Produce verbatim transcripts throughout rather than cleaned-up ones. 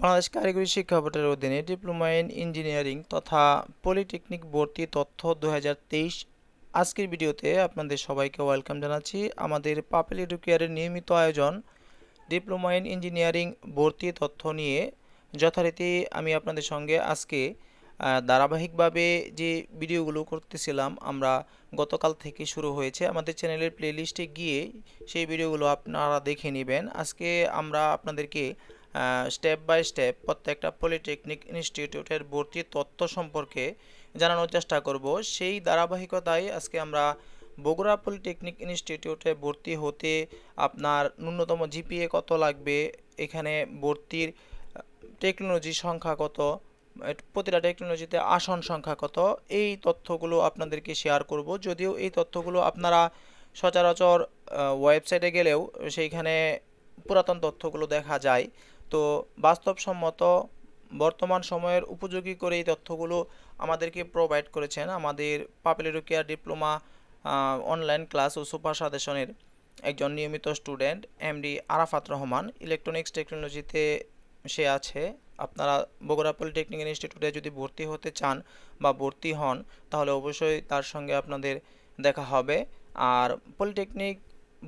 বাংলাদেশ কারিগরি শিক্ষা বোর্ডের অধীনে ডিপ্লোমা ইন ইঞ্জিনিয়ারিং তথা পলিটেকনিক ভর্তি তথ্য দুই হাজার তেইশ আজকের ভিডিওতে আপনাদের সবাইকে ওয়েলকাম জানাচ্ছি। আমাদের পপলি এডুকেয়ারের নিয়মিত আয়োজন ডিপ্লোমা ইন ইঞ্জিনিয়ারিং ভর্তি তথ্য নিয়ে যথারীতি আমি আপনাদের সঙ্গে আজকে ধারাবাহিকভাবে যে ভিডিওগুলো করতেছিলাম আমরা গতকাল থেকে শুরু হয়েছে, আমাদের চ্যানেলের প্লেলিস্টে গিয়ে সেই ভিডিওগুলো আপনারা দেখে নেবেন। আজকে আমরা আপনাদেরকে স্টেপ বাই স্টেপ প্রত্যেকটা পলিটেকনিক ইনস্টিটিউটের ভর্তি তথ্য সম্পর্কে জানানোর চেষ্টা করব। সেই ধারাবাহিকতায় আজকে আমরা বগুড়া পলিটেকনিক ইনস্টিটিউটে ভর্তি হতে আপনার ন্যূনতম জিপিএ কত লাগবে, এখানে ভর্তির টেকনোলজি সংখ্যা কত, প্রতিটা টেকনোলজিতে আসন সংখ্যা কত, এই তথ্যগুলো আপনাদেরকে শেয়ার করব। যদিও এই তথ্যগুলো আপনারা সচরাচর ওয়েবসাইটে গেলেও সেইখানে পুরাতন তথ্যগুলো দেখা যায়, তো বাস্তবসম্মত বর্তমান সময়ের উপযোগী করে এই তথ্যগুলো আমাদেরকে প্রোভাইড করেছেন আমাদের Popli educare diploma online class ও সুপার সাজেশনের একজন নিয়মিত student MD Arafat Rahman. Electronics টেকনোলজিতে সে আছে। আপনারা বগুড়া পলিটেকনিক ইনস্টিটিউটে যদি ভর্তি হতে চান বা ভর্তি হন তাহলে অবশ্যই তার সঙ্গে আপনাদের দেখা হবে। আর পলিটেকনিক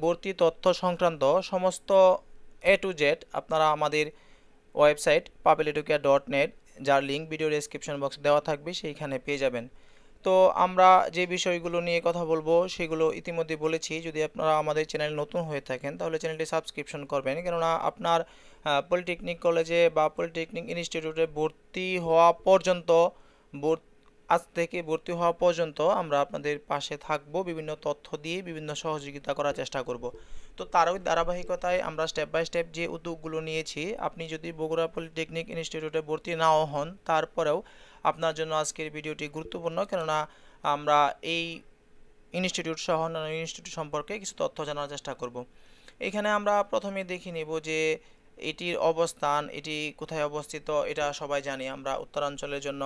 ভর্তি তথ্য সংক্রান্ত সমস্ত এ টু জেড আপনারা আমাদের website Popli Educare dot net, যার লিঙ্ক ভিডিও ডেসক্রিপশন বক্স দেওয়া থাকবে, সেইখানে পেয়ে যাবেন। তো আমরা যে বিষয়গুলো নিয়ে কথা বলবো সেগুলো ইতিমধ্যে বলেছি। যদি আপনারা আমাদের চ্যানেল নতুন হয়ে থাকেন তাহলে চ্যানেলটি সাবস্ক্রিপশন করবেন, কেননা আপনার পলিটেকনিক কলেজে বা পলিটেকনিক ইনস্টিটিউটে ভর্তি হওয়া পর্যন্ত আজ থেকে ভর্তি হওয়া পর্যন্ত আমরা আপনাদের পাশে থাকব, বিভিন্ন তথ্য দিয়ে বিভিন্ন সহযোগিতা করার চেষ্টা করব। তো তারই ধারাবাহিকতায় আমরা স্টেপ বাই স্টেপ যে উদ্যোগগুলো নিয়েছি, আপনি যদি বগুড়া পলিটেকনিক ইনস্টিটিউটে ভর্তি নাও হন তারপরেও আপনার জন্য আজকের ভিডিওটি গুরুত্বপূর্ণ, কেননা আমরা এই ইনস্টিটিউট সহ অন্যান্য ইনস্টিটিউট সম্পর্কে কিছু তথ্য জানার চেষ্টা করব। এখানে আমরা প্রথমে দেখে নেব যে এটির অবস্থান, এটি কোথায় অবস্থিত, এটা সবাই জানি আমরা উত্তরাঞ্চলের জন্য।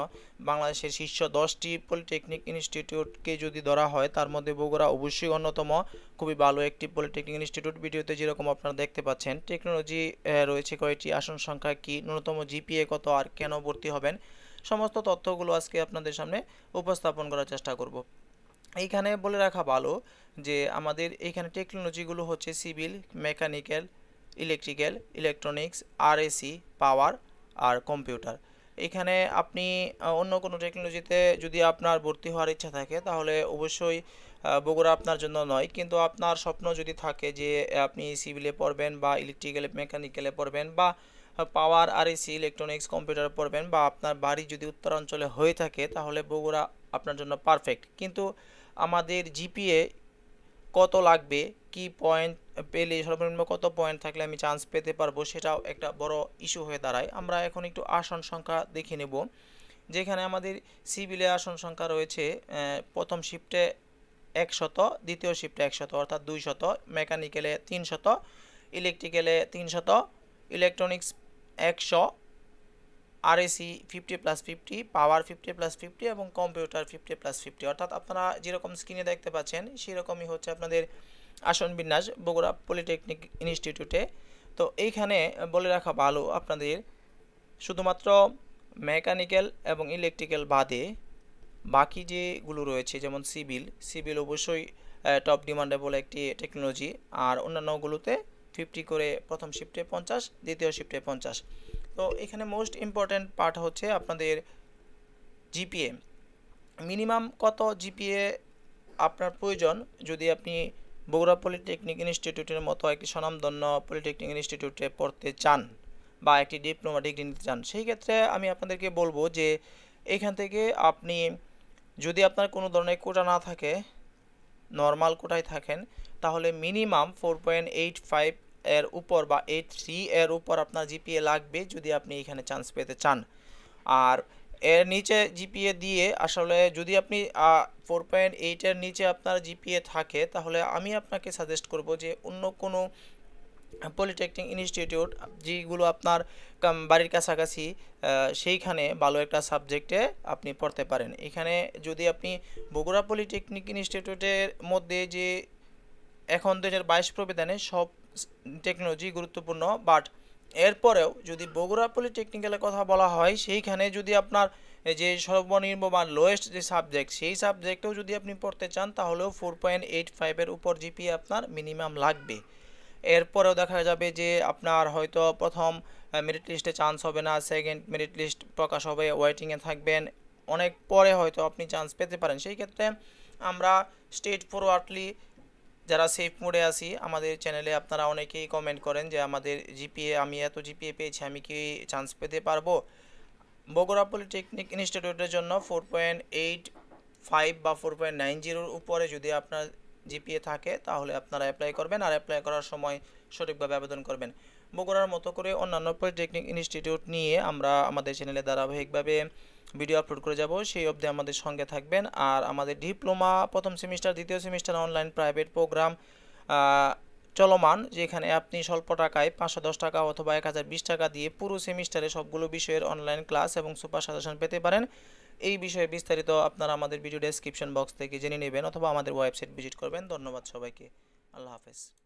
বাংলাদেশের শীর্ষ দশটি পলিটেকনিক ইনস্টিটিউটকে যদি ধরা হয় তার মধ্যে বগুড়া অবশ্যই অন্যতম, খুবই ভালো একটি পলিটেকনিক ইনস্টিটিউট। ভিডিওতে যেরকম আপনারা দেখতে পাচ্ছেন টেকনোলজি রয়েছে কয়টি, আসন সংখ্যা কী, ন্যূনতম জিপিএ কত, আর কেন ভর্তি হবেন, সমস্ত তথ্যগুলো আজকে আপনাদের সামনে উপস্থাপন করার চেষ্টা করব। এইখানে বলে রাখা ভালো যে আমাদের এইখানে টেকনোলজিগুলো হচ্ছে civil, mechanical, electrical, electronics, RAC, power আর কম্পিউটার। এখানে আপনি অন্য কোনো টেকনোলজিতে যদি আপনার ভর্তি হওয়ার ইচ্ছা থাকে তাহলে অবশ্যই বগুড়া আপনার জন্য নয়, কিন্তু আপনার স্বপ্ন যদি থাকে যে আপনি সিভিলে পড়বেন বা ইলেকট্রিক্যালে মেকানিক্যালে পড়বেন বা পাওয়ার, আরএসি, ইলেকট্রনিক্স, কম্পিউটার পড়বেন, বা আপনার বাড়ি যদি উত্তরাঞ্চলে হয়ে থাকে তাহলে বগুড়া আপনার জন্য পারফেক্ট। কিন্তু আমাদের জিপিএ কত লাগবে, কি পয়েন্ট পেলে, সর্বনিম্ন কত পয়েন্ট থাকলে আমি চান্স পেতে পারবো, সেটাও একটা বড় ইস্যু হয়ে দাঁড়ায়। আমরা এখন একটু আসন সংখ্যা দেখে নেব। যেখানে আমাদের সিভিলে আসন সংখ্যা রয়েছে প্রথম শিফটে একশত, দ্বিতীয় শিফটে একশত অর্থাৎ দুইশত, মেকানিক্যালে তিনশত, ইলেকট্রিক্যালে তিনশত, ইলেকট্রনিক্স একশো, RAC fifty plus fifty, power fifty plus fifty এবং কম্পিউটার ফিফটি প্লাস ফিফটি। অর্থাৎ আপনারা যেরকম স্ক্রিনে দেখতে পাচ্ছেন সেরকমই হচ্ছে আপনাদের আসন বিন্যাস বগুড়া পলিটেকনিক ইনস্টিটিউটে। তো এইখানে বলে রাখা ভালো, আপনাদের শুধুমাত্র মেকানিক্যাল এবং ইলেকট্রিক্যাল বাদে বাকি যেগুলো রয়েছে, যেমন সিভিল, সিভিল অবশ্যই টপ ডিমান্ডেবল একটি টেকনোলজি, আর অন্যান্যগুলোতে ফিফটি করে, প্রথম শিফটে পঞ্চাশ, দ্বিতীয় শিফটে পঞ্চাশ। তো এখানে মোস্ট ইম্পর্ট্যান্ট পার্ট হচ্ছে আপনাদের জিপিএ। মিনিমাম কত জিপিএ আপনার প্রয়োজন যদি আপনি বগুড়া পলিটেকনিক ইনস্টিটিউটের মতো একটি স্বনামধন্য পলিটেকনিক ইনস্টিটিউটে পড়তে চান বা একটি ডিপ্লোমা ডিগ্রি নিতে চান, সেই ক্ষেত্রে আমি আপনাদেরকে বলবো যে এখান থেকে আপনি যদি আপনার কোনো ধরনের কোটা না থাকে, নর্মাল কোটায় থাকেন, তাহলে minimum four point eight five এর উপর বা এইট থ্রি এর উপর আপনার জিপিএ লাগবে যদি আপনি এখানে চান্স পেতে চান। আর এর নিচে জিপিএ দিয়ে আসলে যদি আপনি ফোর পয়েন্ট এইটের নিচে আপনার জিপিএ থাকে তাহলে আমি আপনাকে সাজেস্ট করব যে অন্য কোনো পলিটেকনিক ইনস্টিটিউট যেগুলো আপনার বাড়ির কাছাকাছি সেইখানে ভালো একটা সাবজেক্টে আপনি পড়তে পারেন। এখানে যদি আপনি বগুড়া পলিটেকনিক ইনস্টিটিউটের মধ্যে যে এখন দু হাজার বাইশ প্রবিধানে সব টেকনোলজি গুরুত্বপূর্ণ, বাট এরপরেও যদি বগুড়া পলিটেকনিক্যালের কথা বলা হয় সেইখানে যদি আপনার যে সর্বনিম্ন বা লোয়েস্ট যে সাবজেক্ট সেই সাবজেক্টেও যদি আপনি পড়তে চান তাহলেও ফোর পয়েন্ট এইট ফাইভের উপর জিপিএ আপনার মিনিমাম লাগবে। এরপরেও দেখা যাবে যে আপনার হয়তো প্রথম মেরিট লিস্টে চান্স হবে না, সেকেন্ড মেরিট লিস্ট প্রকাশ হবে, ওয়েটিংয়ে থাকবেন, অনেক পরে হয়তো আপনি চান্স পেতে পারেন। সেই ক্ষেত্রে আমরা স্টেট ফরওয়ার্ডলি যারা সেফ মোডে আছি আমাদের চ্যানেলে আপনারা অনেকেই কমেন্ট করেন যে আমাদের জিপিএ আমি এত জিপিএ পেয়েছি আমি কি চান্স পেতে পারবো। বগুড়া পলিটেকনিক ইনস্টিটিউটের জন্য ফোর পয়েন্ট এইট ফাইভ বা ফোর পয়েন্ট নাইন জিরোর উপরে যদি আপনার জিপিএ থাকে তাহলে আপনারা অ্যাপ্লাই করবেন, আর অ্যাপ্লাই করার সময় সঠিকভাবে আবেদন করবেন। বগুড়ার মতো করে অন্যান্য পলিটেকনিক ইনস্টিটিউট নিয়ে আমরা আমাদের চ্যানেলে ধারাবাহিকভাবে ভিডিও আপলোড করে যাব, সেই অবধি আমাদের সঙ্গে থাকবেন। আর আমাদের ডিপ্লোমা প্রথম সেমিস্টার দ্বিতীয় সেমিস্টার অনলাইন প্রাইভেট প্রোগ্রাম চলমান, যেখানে আপনি স্বল্প টাকায় পাঁচশো দশ টাকা অথবা এক হাজার বিশ টাকা দিয়ে পুরো সেমিস্টারে সবগুলো বিষয়ের অনলাইন ক্লাস এবং সুপার সাজেশন পেতে পারেন। এই বিষয়ে বিস্তারিত আপনারা আমাদের ভিডিও ডেসক্রিপশন বক্স থেকে জেনে নেবেন অথবা আমাদের ওয়েবসাইট ভিজিট করবেন। ধন্যবাদ সবাইকে, আল্লাহ হাফেজ।